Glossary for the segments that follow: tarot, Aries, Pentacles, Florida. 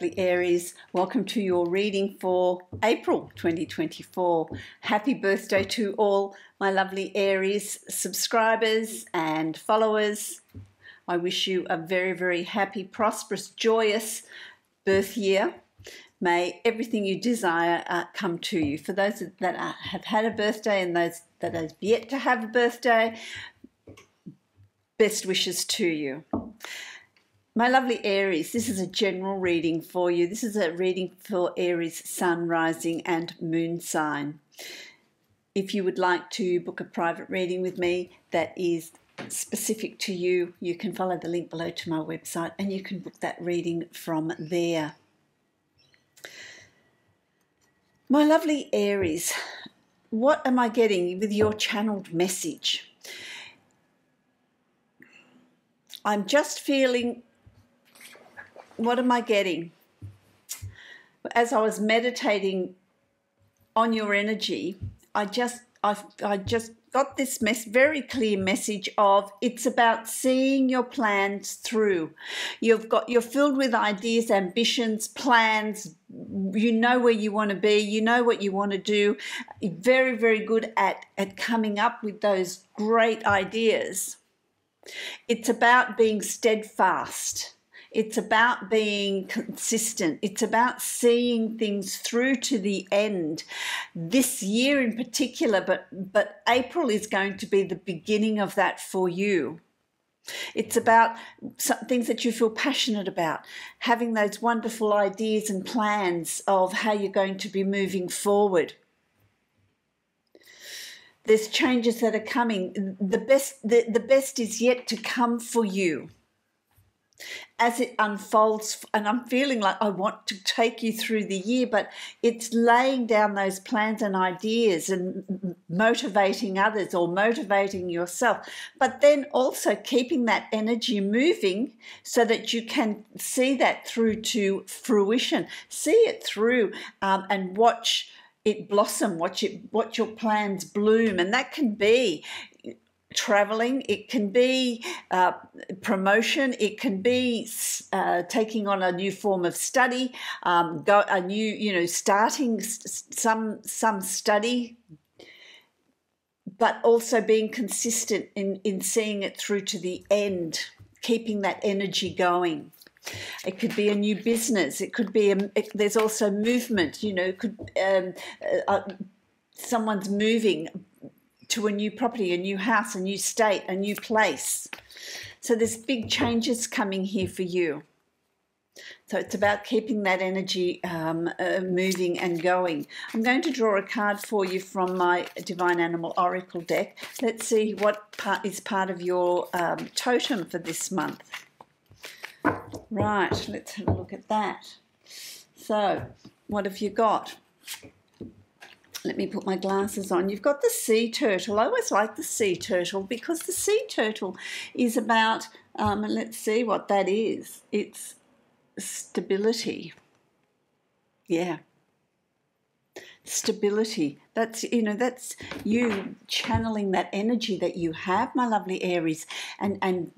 Aries, welcome to your reading for April 2024. Happy birthday to all my lovely Aries subscribers and followers. I wish you a very, very happy, prosperous, joyous birth year. May everything you desire come to you. For those that have had a birthday and those that have yet to have a birthday, best wishes to you. My lovely Aries, this is a general reading for you. This is a reading for Aries sun, rising and moon sign. If you would like to book a private reading with me that is specific to you, you can follow the link below to my website and you can book that reading from there. My lovely Aries, what am I getting with your channeled message? I'm just feeling... What am I getting? As I was meditating on your energy, I just got this very clear message of it's about seeing your plans through. You're filled with ideas, ambitions, plans. You know where you want to be. You know what you want to do. You're very, very good at coming up with those great ideas. It's about being steadfast. It's about being consistent. It's about seeing things through to the end. This year in particular, but April is going to be the beginning of that for you. It's about some things that you feel passionate about, having those wonderful ideas and plans of how you're going to be moving forward. There's changes that are coming. The best is yet to come for you. As it unfolds, and I'm feeling like I want to take you through the year, but it's laying down those plans and ideas and motivating others or motivating yourself, but then also keeping that energy moving so that you can see that through to fruition, see it through and watch it blossom, watch your plans bloom. And that can be traveling, it can be promotion, it can be taking on a new form of study, starting some study, but also being consistent in seeing it through to the end, keeping that energy going. It could be a new business. It could be there's also movement. You know, it could someone's moving to a new property, a new house, a new state, a new place. So there's big changes coming here for you. So it's about keeping that energy moving and going. I'm going to draw a card for you from my Divine Animal Oracle deck. Let's see what is part of your totem for this month. Right, let's have a look at that. So what have you got? Let me put my glasses on. You've got the sea turtle. I always like the sea turtle because the sea turtle is about, and let's see what that is. It's stability. Yeah. Stability. That's, you know, that's you channeling that energy that you have, my lovely Aries, and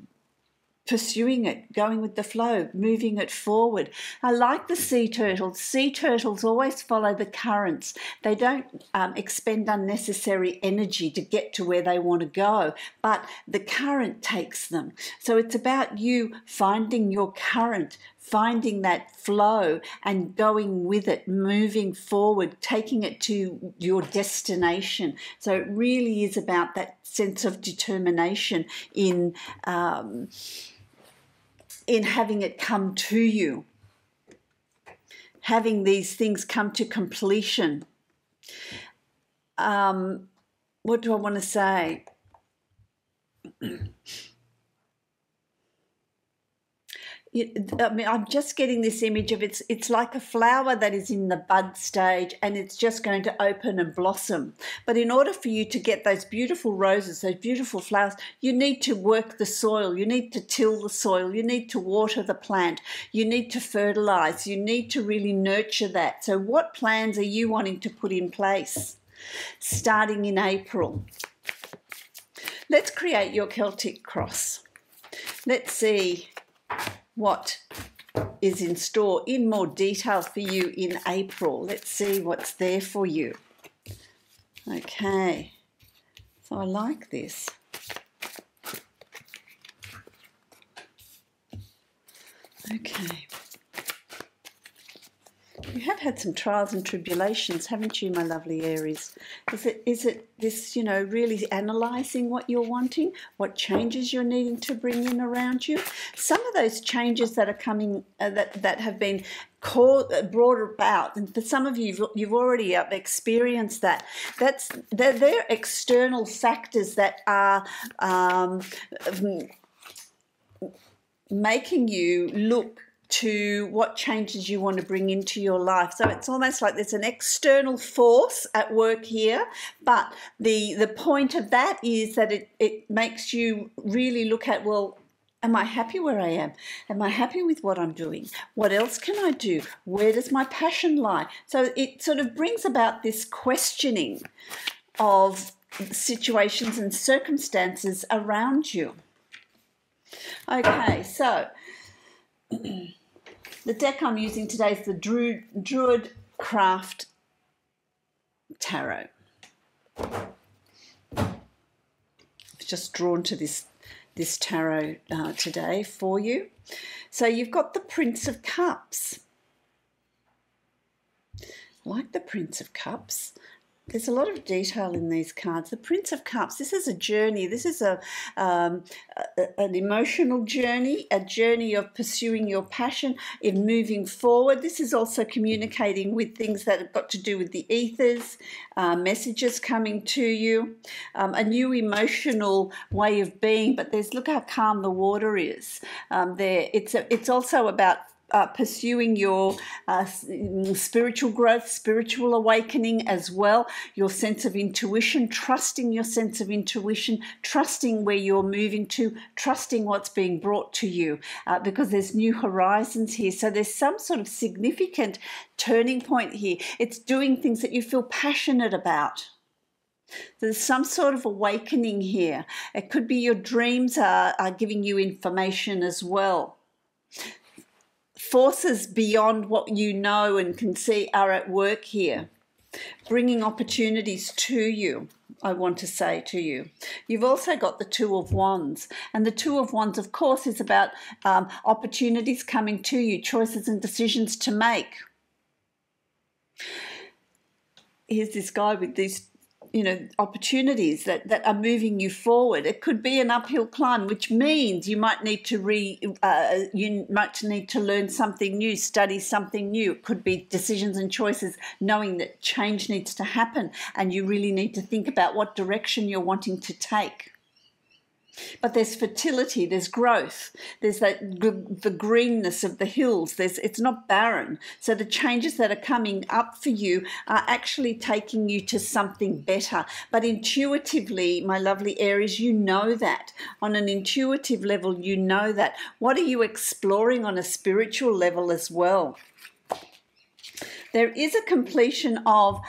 pursuing it, going with the flow, moving it forward. I like the sea turtles. Sea turtles always follow the currents. They don't expend unnecessary energy to get to where they want to go, but the current takes them. So it's about you finding your current, finding that flow and going with it, moving forward, taking it to your destination. So it really is about that sense of determination in having it come to you, having these things come to completion. What do I want to say? I mean, I'm just getting this image of it's like a flower that is in the bud stage and it's just going to open and blossom. But in order for you to get those beautiful roses, those beautiful flowers, you need to work the soil. You need to till the soil. You need to water the plant. You need to fertilize. You need to really nurture that. So what plans are you wanting to put in place starting in April? Let's create your Celtic cross. Let's see what is in store in more detail for you in April. Let's see what's there for you. Okay, so I like this. Okay. You have had some trials and tribulations, haven't you, my lovely Aries? Is it this, you know, really analysing what you're wanting, what changes you're needing to bring in around you? Some of those changes that are coming, that have been brought about, and for some of you, you've already experienced that. They're external factors that are making you look to what changes you want to bring into your life. So it's almost like there's an external force at work here, but the point of that is that it makes you really look at, well, am I happy where I am? Am I happy with what I'm doing? What else can I do? Where does my passion lie? So it sort of brings about this questioning of situations and circumstances around you. Okay, so the deck I'm using today is the Druid Craft Tarot. I've just drawn to this tarot today for you. So you've got the Prince of Cups. I like the Prince of Cups. There's a lot of detail in these cards. The Prince of Cups, this is a journey. This is an emotional journey, a journey of pursuing your passion, in moving forward. This is also communicating with things that have got to do with the ethers, messages coming to you, a new emotional way of being. But there's, look how calm the water is. It's also about pursuing your spiritual growth, spiritual awakening as well, your sense of intuition, trusting your sense of intuition, trusting where you're moving to, trusting what's being brought to you, because there's new horizons here. So there's some sort of significant turning point here. It's doing things that you feel passionate about. There's some sort of awakening here. It could be your dreams are giving you information as well. Forces beyond what you know and can see are at work here, bringing opportunities to you, I want to say to you. You've also got the Two of Wands, and the Two of Wands, of course, is about opportunities coming to you, choices and decisions to make. Here's this guy with these, you know, opportunities that are moving you forward. It could be an uphill climb, which means you might need to learn something new, study something new. It could be decisions and choices, knowing that change needs to happen, and you really need to think about what direction you're wanting to take. But there's fertility, there's growth, there's the greenness of the hills. It's not barren. So the changes that are coming up for you are actually taking you to something better. But intuitively, my lovely Aries, you know that. On an intuitive level, you know that. What are you exploring on a spiritual level as well? There is a completion of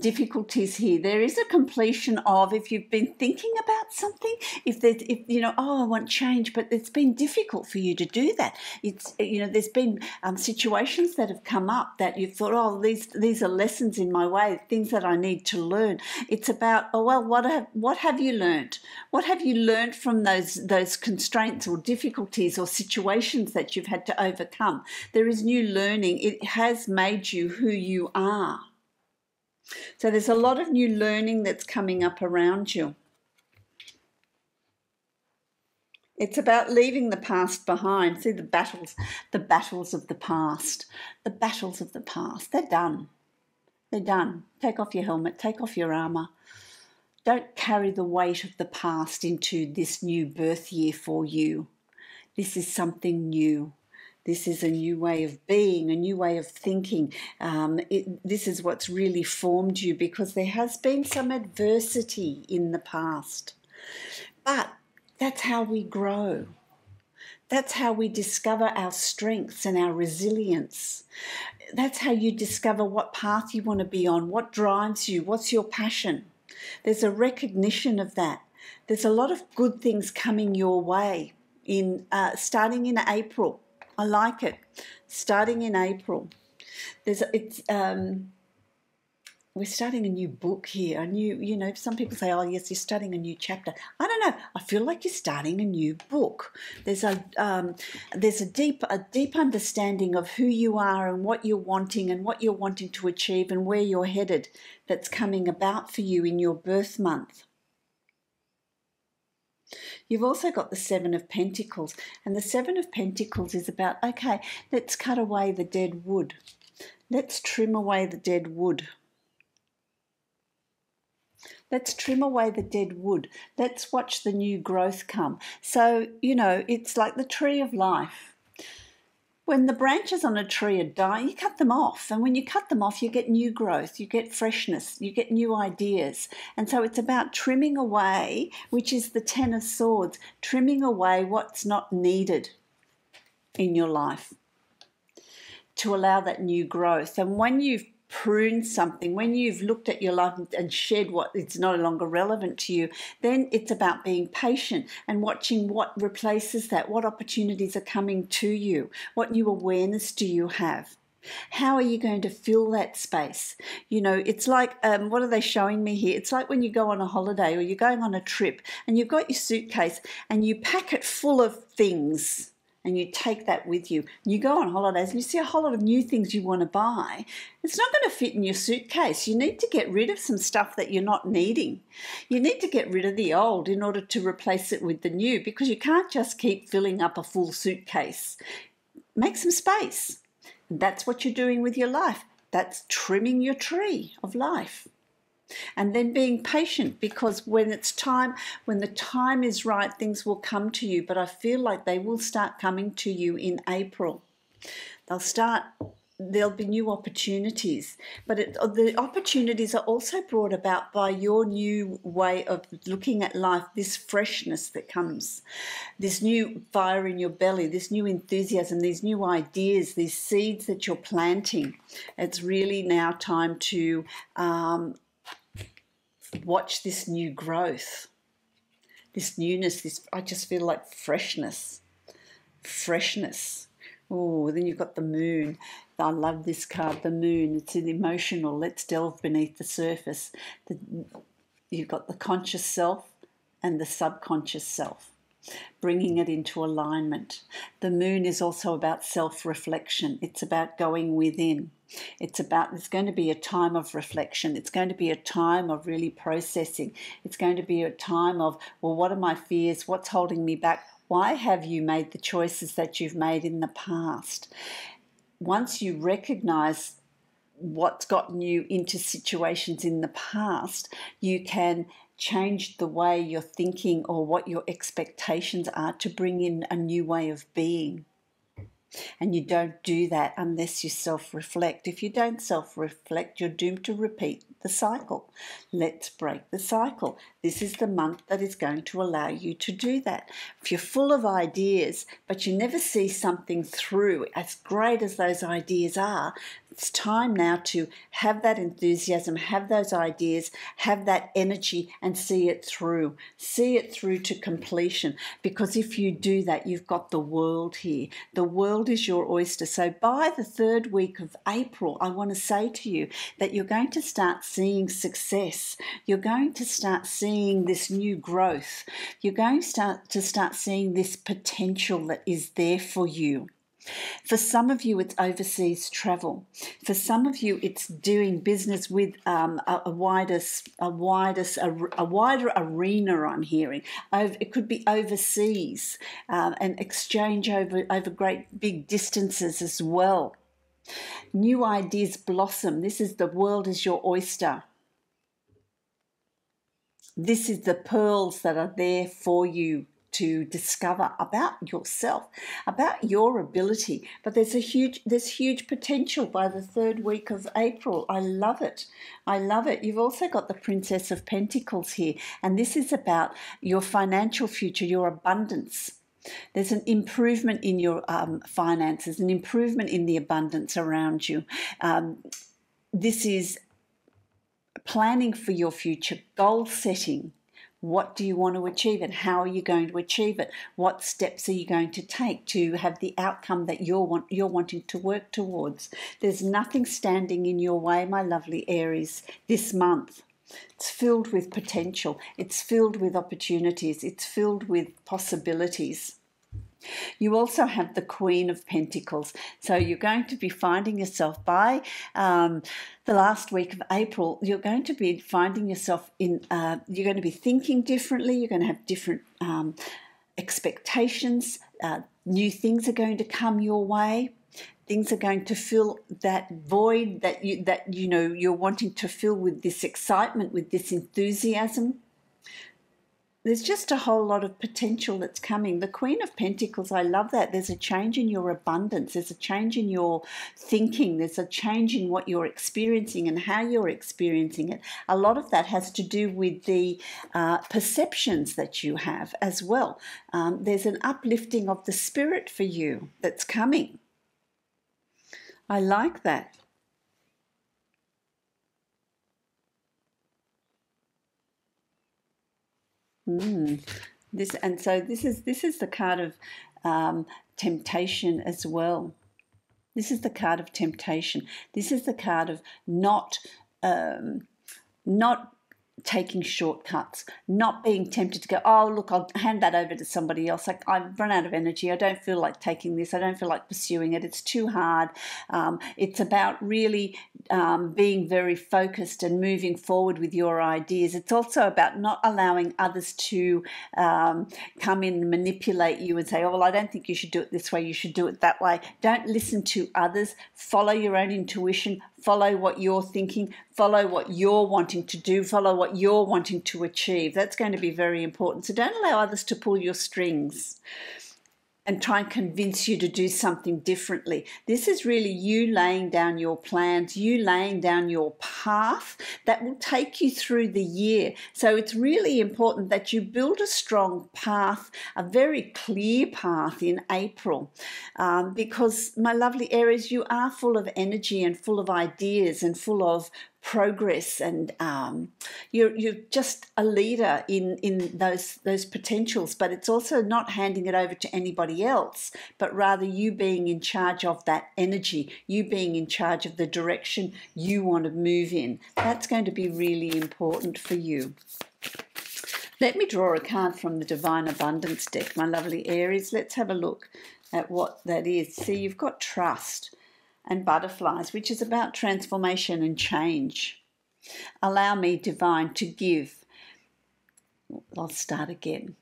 difficulties here. There is a completion of, if you've been thinking about something, if you know, oh, I want change, but it's been difficult for you to do that. It's, you know, there's been situations that have come up that you've thought, oh, these are lessons in my way, things that I need to learn. It's about, oh well, what have you learned? What have you learned from those constraints or difficulties or situations that you've had to overcome? There is new learning. It has made you who you are. So there's a lot of new learning that's coming up around you. It's about leaving the past behind. See, the battles of the past. The battles of the past. They're done. They're done. Take off your helmet. Take off your armor. Don't carry the weight of the past into this new birth year for you. This is something new. This is a new way of being, a new way of thinking. This is what's really formed you, because there has been some adversity in the past. But that's how we grow. That's how we discover our strengths and our resilience. That's how you discover what path you want to be on, what drives you, what's your passion. There's a recognition of that. There's a lot of good things coming your way starting in April. I like it. Starting in April. We're starting a new book here. You know, some people say, oh, yes, you're starting a new chapter. I don't know. I feel like you're starting a new book. There's a deep understanding of who you are and what you're wanting to achieve and where you're headed that's coming about for you in your birth month. You've also got the Seven of Pentacles. And the Seven of Pentacles is about, okay, let's cut away the dead wood. Let's trim away the dead wood. Let's trim away the dead wood. Let's watch the new growth come. So, you know, it's like the tree of life. When the branches on a tree are dying, you cut them off. And when you cut them off, you get new growth, you get freshness, you get new ideas. And so it's about trimming away, which is the Ten of Swords, trimming away what's not needed in your life to allow that new growth. And when you've pruned something, when you've looked at your life and shed what is no longer relevant to you, then it's about being patient and watching what replaces that, what opportunities are coming to you, what new awareness do you have, how are you going to fill that space. You know, it's like, what are they showing me here? It's like when you go on a holiday or you're going on a trip and you've got your suitcase and you pack it full of things and you take that with you. You go on holidays and you see a whole lot of new things you want to buy. It's not going to fit in your suitcase. You need to get rid of some stuff that you're not needing. You need to get rid of the old in order to replace it with the new, because you can't just keep filling up a full suitcase. Make some space. And that's what you're doing with your life. That's trimming your tree of life. And then being patient, because when it's time, when the time is right, things will come to you. But I feel like they will start coming to you in April. There'll be new opportunities. But the opportunities are also brought about by your new way of looking at life, this freshness that comes, this new fire in your belly, this new enthusiasm, these new ideas, these seeds that you're planting. It's really now time to watch this new growth, this newness, this, I just feel like freshness, freshness. Oh, then you've got the moon. I love this card, the moon. It's an emotional, let's delve beneath the surface. You've got the conscious self and the subconscious self, bringing it into alignment. The moon is also about self-reflection. It's about going within. There's going to be a time of reflection. It's going to be a time of really processing. It's going to be a time of, well, what are my fears? What's holding me back? Why have you made the choices that you've made in the past? Once you recognize what's gotten you into situations in the past, you can change the way you're thinking or what your expectations are to bring in a new way of being. And you don't do that unless you self-reflect. If you don't self-reflect, you're doomed to repeat the cycle. Let's break the cycle. This is the month that is going to allow you to do that. If you're full of ideas, but you never see something through, as great as those ideas are, it's time now to have that enthusiasm, have those ideas, have that energy, and see it through. See it through to completion. Because if you do that, you've got the world here. The world is your oyster. So by the third week of April, I want to say to you that you're going to start seeing success. You're going to start seeing this new growth. You're going to start seeing this potential that is there for you. For some of you, it's overseas travel. For some of you, it's doing business with a wider arena, I'm hearing. It could be overseas, and exchange over great big distances as well. New ideas blossom. This is the world is your oyster. This is the pearls that are there for you to discover about yourself, about your ability. But there's huge potential by the third week of April. I love it. I love it. You've also got the Princess of Pentacles here, and this is about your financial future, your abundance. There's an improvement in your finances, an improvement in the abundance around you. This is planning for your future, goal setting, What do you want to achieve and how are you going to achieve it? What steps are you going to take to have the outcome that you're wanting to work towards? There's nothing standing in your way, my lovely Aries, this month. It's filled with potential. It's filled with opportunities. It's filled with possibilities. You also have the Queen of Pentacles. So you're going to be finding yourself by the last week of April, you're going to be finding yourself in, you're going to be thinking differently. You're going to have different expectations. New things are going to come your way. Things are going to fill that void that you know you're wanting to fill with this excitement, with this enthusiasm. There's just a whole lot of potential that's coming. The Queen of Pentacles, I love that. There's a change in your abundance. There's a change in your thinking. There's a change in what you're experiencing and how you're experiencing it. A lot of that has to do with the perceptions that you have as well. There's an uplifting of the spirit for you that's coming. I like that. This is the card of temptation as well. This is the card of temptation. This is the card of not taking shortcuts, not being tempted to go, oh, look, I'll hand that over to somebody else. Like, I've run out of energy. I don't feel like taking this. I don't feel like pursuing it. It's too hard. It's about really being very focused and moving forward with your ideas. It's also about not allowing others to come in and manipulate you and say, oh, well, I don't think you should do it this way. You should do it that way. Don't listen to others. Follow your own intuition. Follow what you're thinking, follow what you're wanting to do, follow what you're wanting to achieve. That's going to be very important. So don't allow others to pull your strings and try and convince you to do something differently. This is really you laying down your plans, you laying down your path that will take you through the year. So it's really important that you build a strong path, a very clear path in April, because, my lovely Aries, you are full of energy and full of ideas and full of progress, and you're just a leader in those potentials, but it's also not handing it over to anybody else, but rather you being in charge of that energy, you being in charge of the direction you want to move in. That's going to be really important for you. Let me draw a card from the Divine Abundance deck, my lovely Aries. Let's have a look at what that is. See, you've got trust and butterflies, which is about transformation and change. Allow me, divine, to give. I'll start again.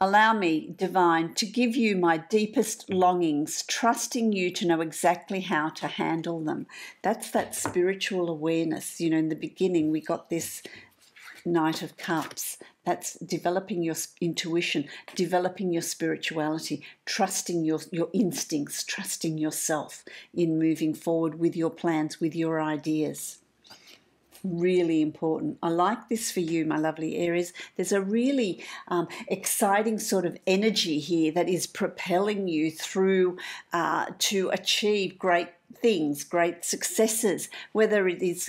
Allow me, divine, to give you my deepest longings, trusting you to know exactly how to handle them. That's that spiritual awareness. You know, in the beginning, we got this Knight of Cups. That's developing your intuition, developing your spirituality, trusting your instincts, trusting yourself in moving forward with your plans, with your ideas. Really important. I like this for you, my lovely Aries. There's a really exciting sort of energy here that is propelling you through to achieve great things, great successes, whether it is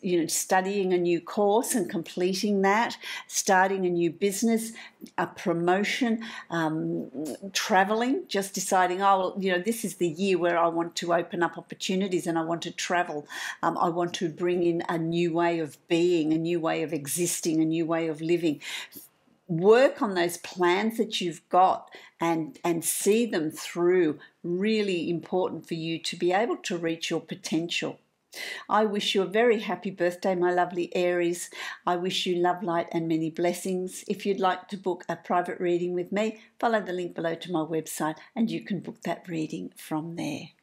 you know, studying a new course and completing that, starting a new business, a promotion, traveling, just deciding, oh, well, you know, this is the year where I want to open up opportunities and I want to travel. I want to bring in a new way of being, a new way of existing, a new way of living. Work on those plans that you've got and see them through. Really important for you to be able to reach your potential. I wish you a very happy birthday, my lovely Aries. I wish you love, light, and many blessings. If you'd like to book a private reading with me, follow the link below to my website and you can book that reading from there.